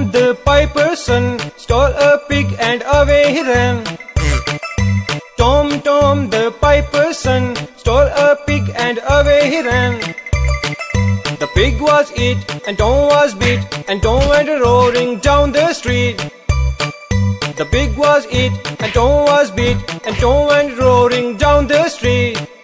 Tom the Piper's son stole a pig and away he ran. Tom Tom the Piper's son stole a pig and away he ran. The pig was eat and Tom was beat, and Tom went roaring down the street. The pig was eat and Tom was beat, and Tom went roaring down the street.